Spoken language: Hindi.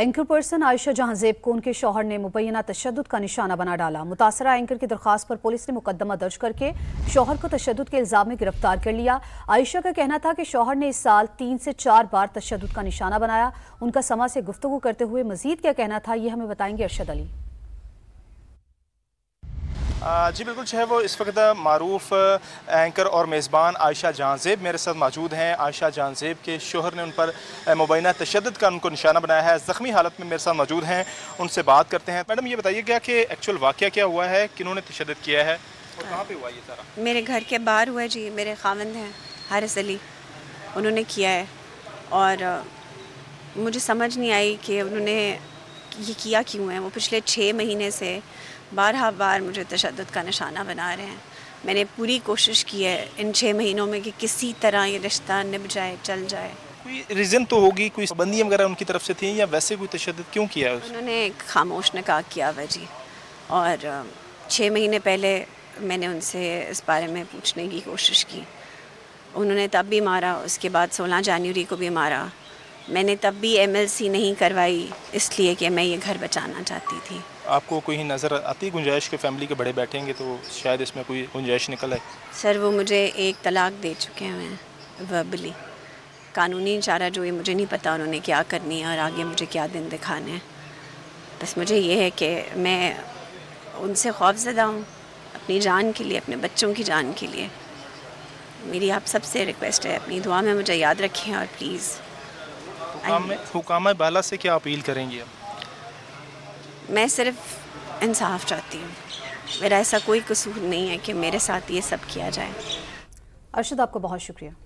एंकर पर्सन आयशा जहांजेब को उनके शौहर ने मुबैना तशद्दुद का निशाना बना डाला। मुतासरा एंकर की दरख्वास्त पर पुलिस ने मुकदमा दर्ज करके शौहर को तशद्दुद के इल्जाम में गिरफ्तार कर लिया। आयशा का कहना था कि शौहर ने इस साल 3 से 4 बार तशद्दुद का निशाना बनाया। उनका समा से गुफ्तगू करते हुए मजीद क्या कहना था, ये हमें बताएंगे अरशद अली। जी बिल्कुल, जो है वो इस वक्त मारूफ एंकर और मेज़बान आयशा जहांजेब मेरे साथ मौजूद हैं। आयशा जहांजेब के शोहर ने उन पर मुबैना तशद्दुद का उनको निशाना बनाया है। ज़ख्मी हालत में मेरे साथ मौजूद हैं, उनसे बात करते हैं। मैडम, ये बताइएगा कि एक्चुअल वाक़या क्या हुआ है, किन्होंने तशद्दुद किया है और कहाँ पे हुआ ये सारा? मेरे घर के बाहर हुआ जी, मेरे खावंद हैं हारिस अली, उन्होंने किया है। और मुझे समझ नहीं आई कि उन्होंने ये किया क्यों है। वो पिछले 6 महीने से बारह बार मुझे तशद्दुद का निशाना बना रहे हैं। मैंने पूरी कोशिश की है इन 6 महीनों में कि किसी तरह ये रिश्ता निभ जाए, चल जाए। कोई रीज़न तो होगी, कोई पाबंदियाँ वगैरह उनकी तरफ से थी या वैसे कोई तशद्दुद क्यों किया है? उन्होंने खामोश निकाह किया हुआ जी। और 6 महीने पहले मैंने उनसे इस बारे में पूछने की कोशिश की, उन्होंने तब भी मारा। उसके बाद 16 जनवरी को भी मारा। मैंने तब भी MLC नहीं करवाई इसलिए कि मैं ये घर बचाना चाहती थी। आपको कोई नज़र आती गुंजाइश के फैमिली के बड़े बैठेंगे तो शायद इसमें कोई गुंजाइश निकल आए? सर, वो मुझे 1 तलाक दे चुके हैं वर्बली। कानूनी इशारा जो ये मुझे नहीं पता उन्होंने क्या करनी है और आगे मुझे क्या दिन दिखाने हैं। बस मुझे ये है कि मैं उनसे खौफजदा हूँ अपनी जान के लिए, अपने बच्चों की जान के लिए। मेरी आप सबसे रिक्वेस्ट है, अपनी दुआ में मुझे याद रखें। और प्लीज़ हुकामा बाला से क्या अपील करेंगी आप? मैं सिर्फ इंसाफ चाहती हूँ। मेरा ऐसा कोई कसूर नहीं है कि मेरे साथ ये सब किया जाए। अर्शद, आपका बहुत शुक्रिया।